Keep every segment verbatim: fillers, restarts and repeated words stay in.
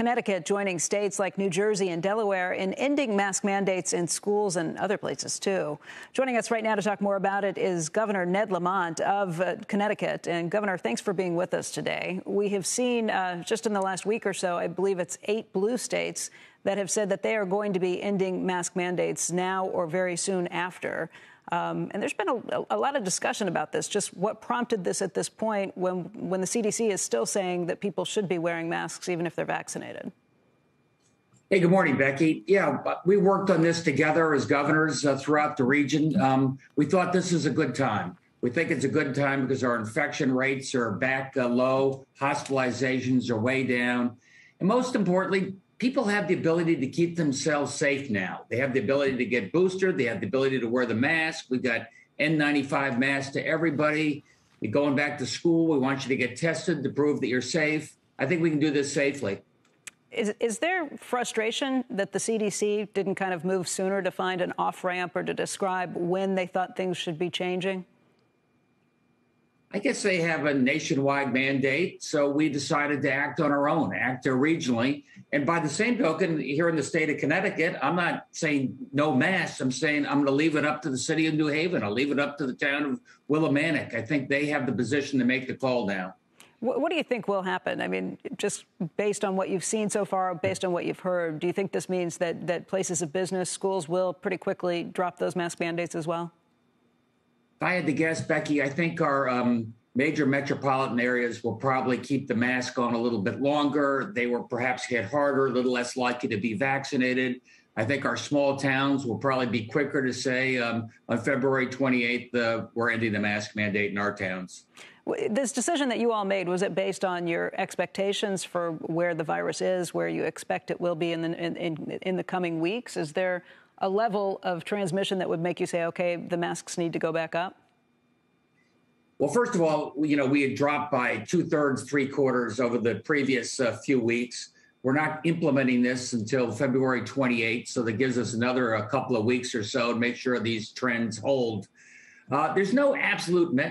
Connecticut joining states like New Jersey and Delaware in ending mask mandates in schools and other places, too. Joining us right now to talk more about it is Governor Ned Lamont of uh, Connecticut. And, Governor, thanks for being with us today. We have seen uh, just in the last week or so, I believe it's eight blue states that have said that they are going to be ending mask mandates now or very soon after. Um, and there's been a, a lot of discussion about this, just what prompted this at this point when, when the C D C is still saying that people should be wearing masks even if they're vaccinated. Hey, good morning, Becky. Yeah, we worked on this together as governors uh, throughout the region. Um, we thought this is a good time. We think it's a good time because our infection rates are back uh, low, hospitalizations are way down, and most importantly, people have the ability to keep themselves safe now. They have the ability to get boosted. They have the ability to wear the mask. We got N ninety-five masks to everybody. You're going back to school. We want you to get tested to prove that you're safe. I think we can do this safely. Is, is there frustration that the C D C didn't kind of move sooner to find an off-ramp or to describe when they thought things should be changing? I guess they have a nationwide mandate, so we decided to act on our own, act regionally. And by the same token, here in the state of Connecticut, I'm not saying no masks. I'm saying I'm going to leave it up to the city of New Haven. I'll leave it up to the town of Willimantic. I think they have the position to make the call now. What, what do you think will happen? I mean, just based on what you've seen so far, based on what you've heard, do you think this means that, that places of business, schools will pretty quickly drop those mask mandates as well? If I had to guess, Becky, I think our um, major metropolitan areas will probably keep the mask on a little bit longer. They will perhaps hit harder, a little less likely to be vaccinated. I think our small towns will probably be quicker to say um, on February twenty-eighth, uh, we're ending the mask mandate in our towns. This decision that you all made, was it based on your expectations for where the virus is, where you expect it will be in the, in, in, in the coming weeks? Is there a level of transmission that would make you say, okay, the masks need to go back up? Well, first of all, you know, we had dropped by two-thirds, three-quarters over the previous uh, few weeks. We're not implementing this until February twenty-eighth, so that gives us another a couple of weeks or so to make sure these trends hold. Uh, there's no absolute me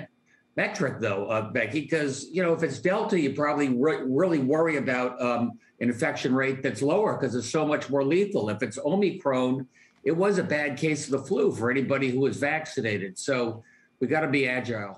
metric, though, uh, Becky, because, you know, if it's Delta, you probably re really worry about um, an infection rate that's lower because it's so much more lethal. If it's Omicron, it was a bad case of the flu for anybody who was vaccinated. So we got to be agile.